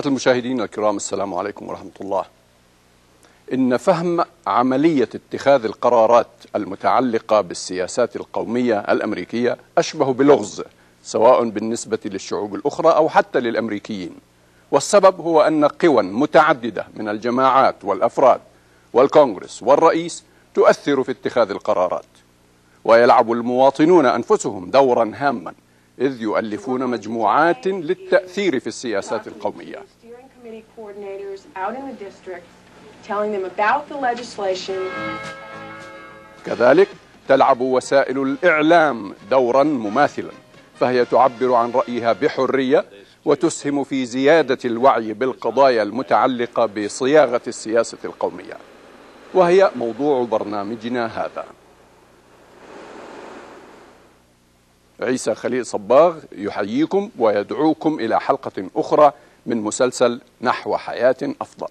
حضرات المشاهدين الكرام، السلام عليكم ورحمة الله. إن فهم عملية اتخاذ القرارات المتعلقة بالسياسات القومية الأمريكية أشبه بلغز، سواء بالنسبة للشعوب الأخرى أو حتى للأمريكيين. والسبب هو أن قوى متعددة من الجماعات والأفراد والكونغرس والرئيس تؤثر في اتخاذ القرارات، ويلعب المواطنون أنفسهم دورا هاما، إذ يؤلفون مجموعات للتأثير في السياسات القومية. كذلك تلعب وسائل الإعلام دورا مماثلا، فهي تعبر عن رأيها بحرية وتسهم في زيادة الوعي بالقضايا المتعلقة بصياغة السياسة القومية، وهي موضوع برنامجنا هذا. عيسى خليل صباغ يحييكم ويدعوكم إلى حلقة أخرى من مسلسل نحو حياة أفضل.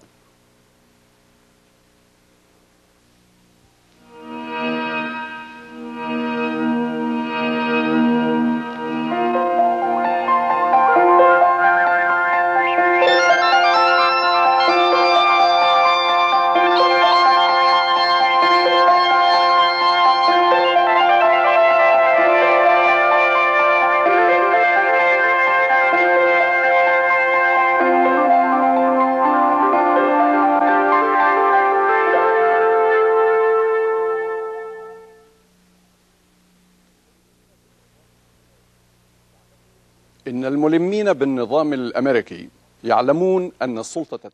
إن الملمين بالنظام الأمريكي يعلمون أن السلطة